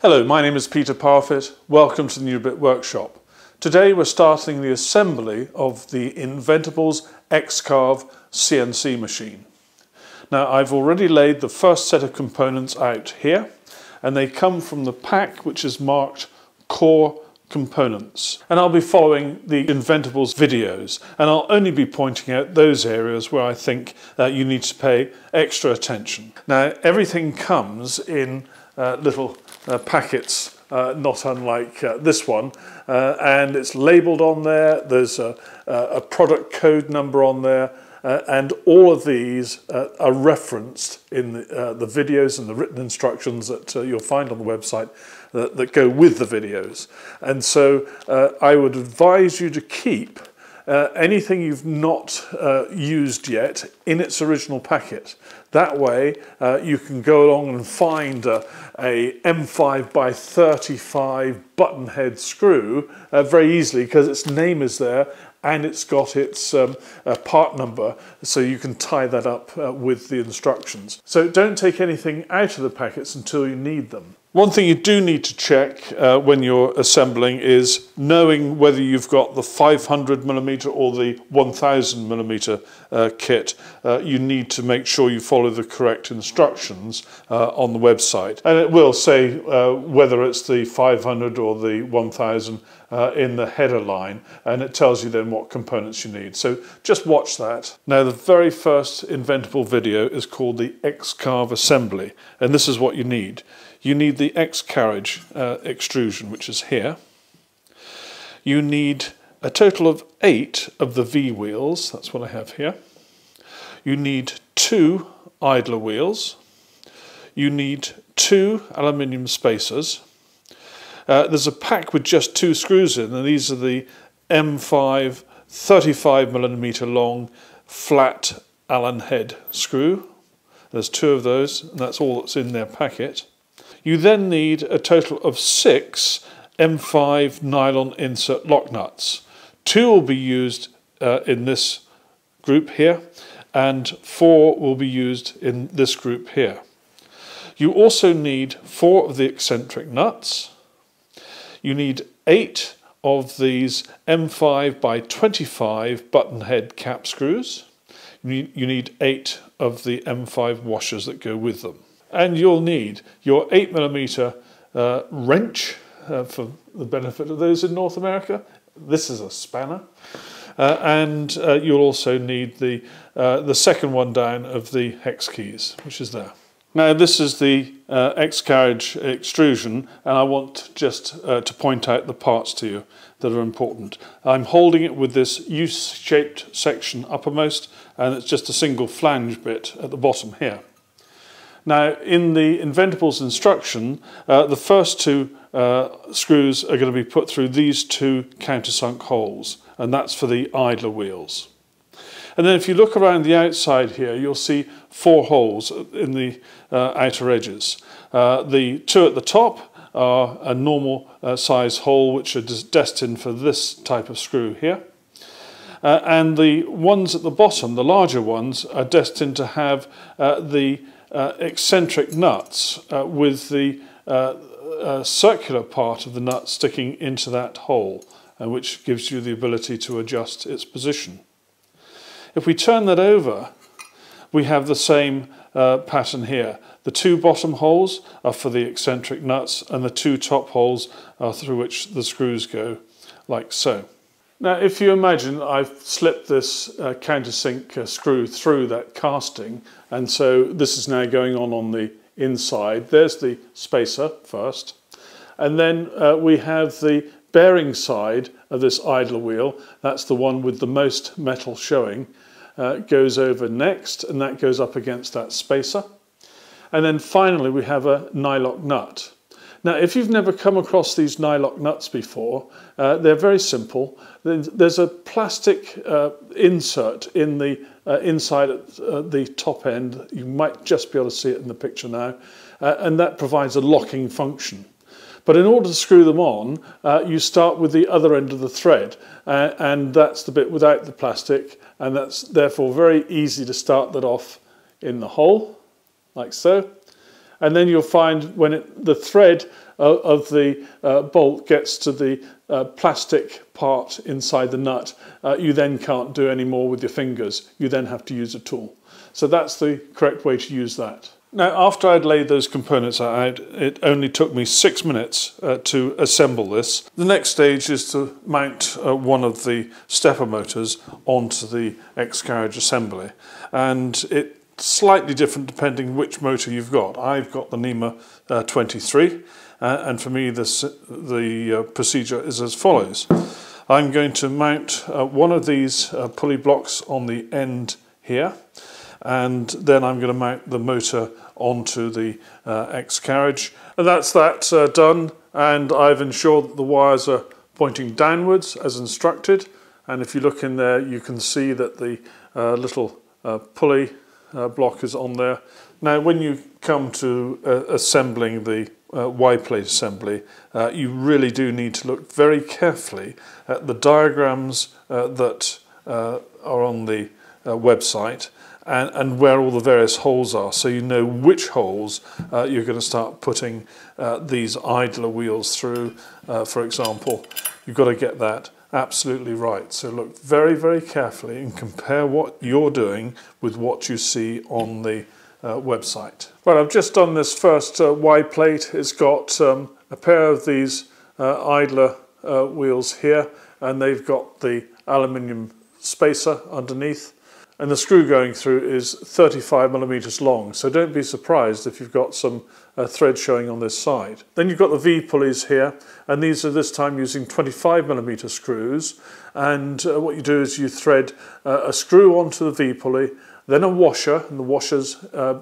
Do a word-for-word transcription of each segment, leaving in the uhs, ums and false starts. Hello, my name is Peter Parfitt. Welcome to the New Brit Workshop. Today we're starting the assembly of the Inventables X-Carve C N C machine. Now I've already laid the first set of components out here, and they come from the pack which is marked Core Components. And I'll be following the Inventables videos, and I'll only be pointing out those areas where I think uh, you need to pay extra attention. Now everything comes in uh, little Uh, packets, uh, not unlike uh, this one, uh, and it's labelled on there. There's a, a product code number on there, uh, and all of these uh, are referenced in the, uh, the videos and the written instructions that uh, you'll find on the website that, that go with the videos. And so uh, I would advise you to keep Uh, anything you've not uh, used yet in its original packet. That way uh, you can go along and find uh, a M five by thirty-five button head screw uh, very easily, because its name is there and it's got its um, uh, part number, so you can tie that up uh, with the instructions. So don't take anything out of the packets until you need them. One thing you do need to check uh, when you're assembling is knowing whether you've got the five hundred millimeter or the one thousand millimeter uh, kit. Uh, you need to make sure you follow the correct instructions uh, on the website. And it will say uh, whether it's the five hundred or the one thousand uh, in the header line, and it tells you then what components you need. So just watch that. Now the very first Inventable video is called the X-Carve assembly, and this is what you need. You need the X carriage uh, extrusion, which is here. You need a total of eight of the V wheels, that's what I have here. You need two idler wheels. You need two aluminium spacers. Uh, there's a pack with just two screws in, and these are the M five thirty-five millimeter long flat Allen head screw. There's two of those, and that's all that's in their packet. You then need a total of six M five nylon insert lock nuts. Two will be used uh, in this group here, and four will be used in this group here. You also need four of the eccentric nuts. You need eight of these M five by twenty-five button head cap screws. You need eight of the M five washers that go with them. And you'll need your eight millimeter uh, wrench uh, for the benefit of those in North America. This is a spanner. Uh, and uh, you'll also need the, uh, the second one down of the hex keys, which is there. Now this is the uh, X-carriage extrusion, and I want just uh, to point out the parts to you that are important. I'm holding it with this U-shaped section uppermost, and it's just a single flange bit at the bottom here. Now, in the Inventables instruction, uh, the first two uh, screws are going to be put through these two countersunk holes, and that's for the idler wheels. And then if you look around the outside here, you'll see four holes in the uh, outer edges. Uh, the two at the top are a normal uh, size hole, which are destined for this type of screw here. Uh, and the ones at the bottom, the larger ones, are destined to have uh, the Uh, eccentric nuts uh, with the uh, uh, circular part of the nut sticking into that hole, uh, which gives you the ability to adjust its position. If we turn that over, we have the same uh, pattern here. The two bottom holes are for the eccentric nuts, and the two top holes are through which the screws go, like so. Now if you imagine I've slipped this uh, countersink uh, screw through that casting, and so this is now going on on the inside. There's the spacer first, and then uh, we have the bearing side of this idler wheel. That's the one with the most metal showing. Uh, goes over next, and that goes up against that spacer. And then finally we have a nylock nut. Now if you've never come across these nylock nuts before, uh, they're very simple. There's a plastic uh, insert in the uh, inside at uh, the top end. You might just be able to see it in the picture now, uh, and that provides a locking function. But in order to screw them on, uh, you start with the other end of the thread, uh, and that's the bit without the plastic, and that's therefore very easy to start that off in the hole, like so. and then you'll find when it, the thread uh, of the uh, bolt gets to the uh, plastic part inside the nut, uh, you then can't do any more with your fingers. You then have to use a tool. So that's the correct way to use that. Now, after I'd laid those components out, it only took me six minutes uh, to assemble this. The next stage is to mount uh, one of the stepper motors onto the X-carriage assembly. And it's slightly different depending which motor you've got. I've got the NEMA uh, twenty-three, uh, and for me this, the uh, procedure is as follows. I'm going to mount uh, one of these uh, pulley blocks on the end here, and then I'm going to mount the motor onto the uh, X-carriage. And that's that uh, done, and I've ensured that the wires are pointing downwards as instructed. And if you look in there, you can see that the uh, little uh, pulley uh, block is on there. Now, when you come to uh, assembling the uh, Y-plate assembly, uh, you really do need to look very carefully at the diagrams uh, that uh, are on the uh, website, And, and where all the various holes are, so you know which holes uh, you're going to start putting uh, these idler wheels through. Uh, for example, you've got to get that absolutely right. So look very, very carefully and compare what you're doing with what you see on the uh, website. Well, I've just done this first uh, Y plate. It's got um, a pair of these uh, idler uh, wheels here, and they've got the aluminium spacer underneath. And the screw going through is thirty-five millimeters long, so don't be surprised if you've got some uh, thread showing on this side. Then you've got the V pulleys here, and these are this time using twenty-five millimeter screws, and uh, what you do is you thread uh, a screw onto the V pulley, then a washer, and the washers uh,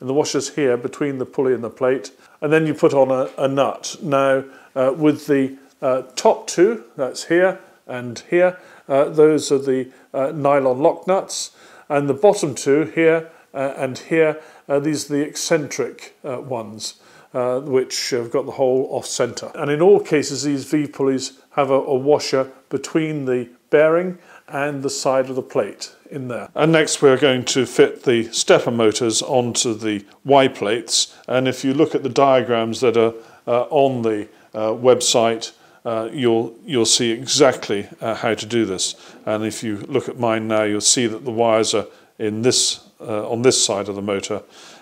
and the washers here between the pulley and the plate, and then you put on a, a nut. Now uh, with the uh, top two, that's here and here, uh, those are the uh, nylon lock nuts, and the bottom two here uh, and here, uh, these are the eccentric uh, ones, uh, which have got the hole off centre. And in all cases these V-pulleys have a, a washer between the bearing and the side of the plate in there. And next we're going to fit the stepper motors onto the Y-plates, and if you look at the diagrams that are uh, on the uh, website, Uh, you'll, you'll see exactly uh, how to do this. And if you look at mine now, you'll see that the wires are in this, uh, on this side of the motor.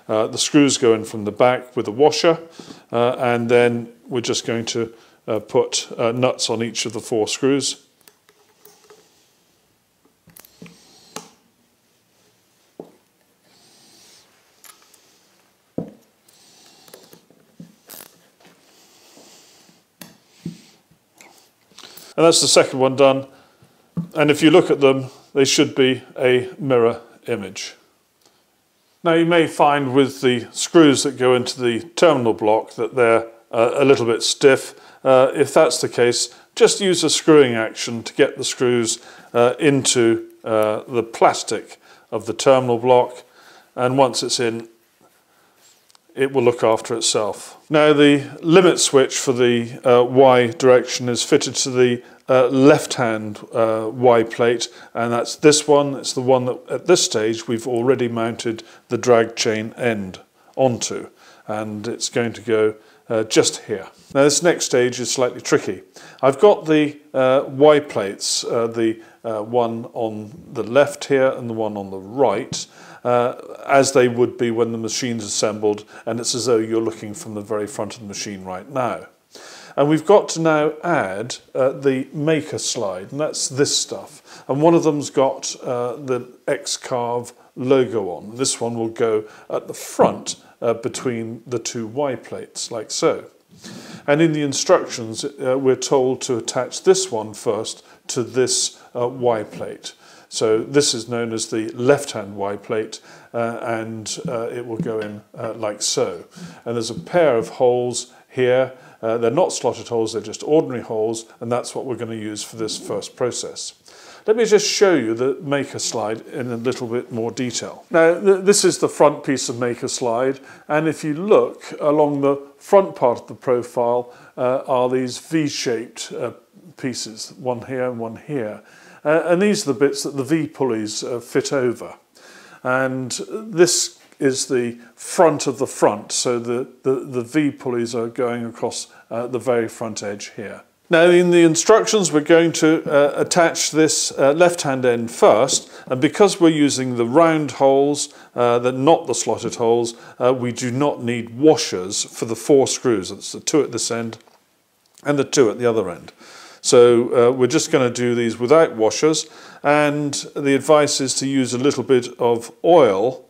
Uh, the screws go in from the back with a washer, uh, and then we're just going to uh, put uh, nuts on each of the four screws. And that's the second one done, and if you look at them, they should be a mirror image. Now, you may find with the screws that go into the terminal block that they're uh, a little bit stiff. Uh, if that's the case, just use a screwing action to get the screws uh, into uh, the plastic of the terminal block, and once it's in, it will look after itself. Now, the limit switch for the uh, Y direction is fitted to the uh, left-hand uh, Y plate, and that's this one. It's the one that at this stage we've already mounted the drag chain end onto, and it's going to go uh, just here. Now, this next stage is slightly tricky. I've got the uh, Y plates, uh, the uh, one on the left here and the one on the right, Uh, as they would be when the machine's assembled, and it's as though you're looking from the very front of the machine right now. And we've got to now add uh, the maker slide, and that's this stuff. And one of them's got uh, the X-Carve logo on. This one will go at the front uh, between the two Y plates, like so. And in the instructions, uh, we're told to attach this one first to this uh, Y plate. So this is known as the left-hand Y plate, uh, and uh, it will go in uh, like so. And there's a pair of holes here. Uh, they're not slotted holes, they're just ordinary holes, and that's what we're going to use for this first process. Let me just show you the maker slide in a little bit more detail. Now, th this is the front piece of maker slide, and if you look along the front part of the profile uh, are these V-shaped uh, pieces, one here and one here. Uh, and these are the bits that the V-pulleys uh, fit over. And this is the front of the front, so the, the, the V-pulleys are going across uh, the very front edge here. Now in the instructions we're going to uh, attach this uh, left-hand end first, and because we're using the round holes, uh, that not the slotted holes, uh, we do not need washers for the four screws. That's the two at this end and the two at the other end. So uh, we're just going to do these without washers, and the advice is to use a little bit of oil,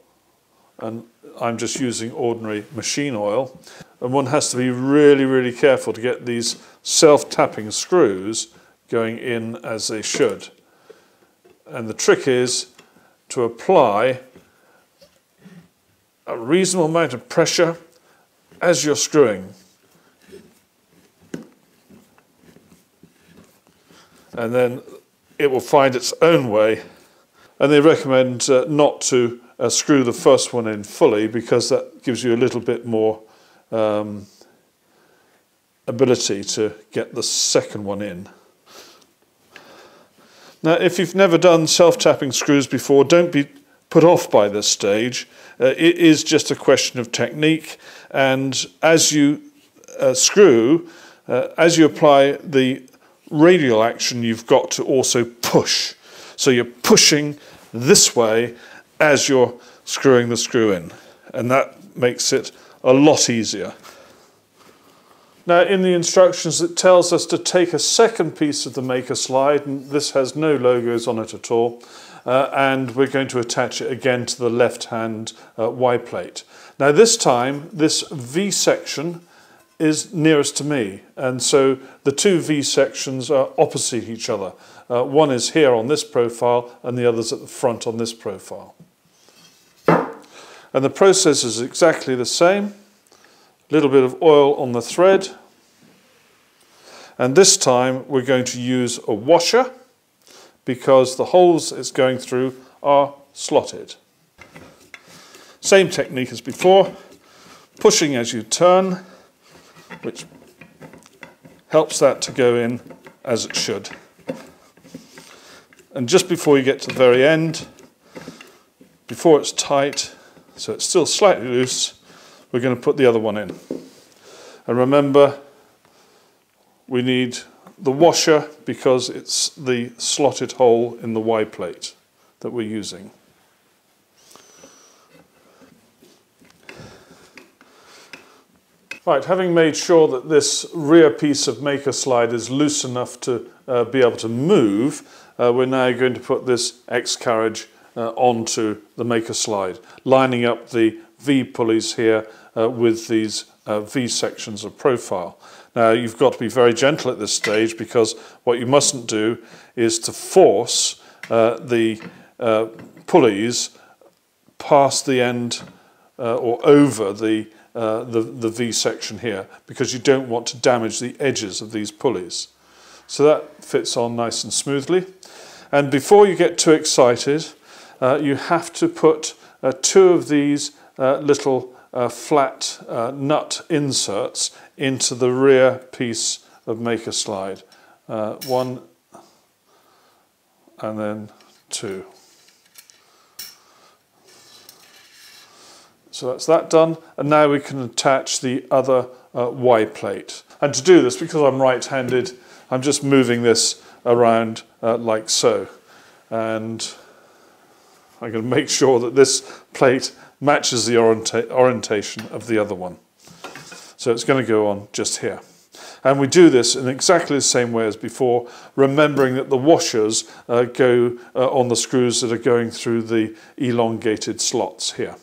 and I'm just using ordinary machine oil, and one has to be really really careful to get these self-tapping screws going in as they should. And the trick is to apply a reasonable amount of pressure as you're screwing. And then it will find its own way. And they recommend uh, not to uh, screw the first one in fully, because that gives you a little bit more um, ability to get the second one in. Now, if you've never done self-tapping screws before, don't be put off by this stage. Uh, it is just a question of technique, and as you uh, screw, uh, as you apply the radial action, you've got to also push. So you're pushing this way as you're screwing the screw in, and that makes it a lot easier. Now in the instructions it tells us to take a second piece of the maker slide, and this has no logos on it at all, uh, and we're going to attach it again to the left hand uh, Y plate. Now this time this V section is nearest to me, and so the two V sections are opposite each other. Uh, one is here on this profile and the other's at the front on this profile. And the process is exactly the same. Little bit of oil on the thread, and this time we're going to use a washer because the holes it's going through are slotted. Same technique as before, pushing as you turn, which helps that to go in as it should. And just before you get to the very end, before it's tight, so it's still slightly loose, we're going to put the other one in. And remember, we need the washer because it's the slotted hole in the Y plate that we're using. Right, having made sure that this rear piece of maker slide is loose enough to uh, be able to move, uh, we're now going to put this X carriage uh, onto the maker slide, lining up the V pulleys here uh, with these uh, V sections of profile. Now you've got to be very gentle at this stage, because what you mustn't do is to force uh, the uh, pulleys past the end uh, or over the, uh, the, the V section here, because you don't want to damage the edges of these pulleys. So that fits on nice and smoothly. And before you get too excited, uh, you have to put uh, two of these Uh, little uh, flat uh, nut inserts into the rear piece of maker slide. Uh, one and then two. So that's that done, and now we can attach the other uh, Y plate. And to do this, because I'm right-handed, I'm just moving this around uh, like so, and I'm going to make sure that this plate matches the orient- orientation of the other one. So it's going to go on just here. And we do this in exactly the same way as before, remembering that the washers uh, go uh, on the screws that are going through the elongated slots here.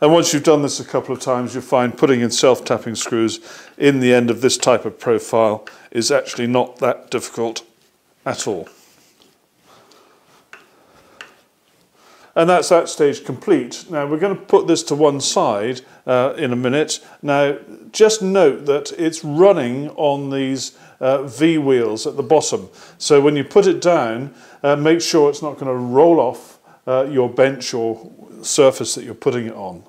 And once you've done this a couple of times, you'll find putting in self-tapping screws in the end of this type of profile is actually not that difficult at all. And that's that stage complete. Now we're going to put this to one side uh, in a minute. Now just note that it's running on these uh, V wheels at the bottom. So when you put it down, uh, make sure it's not going to roll off uh, your bench or surface that you're putting it on.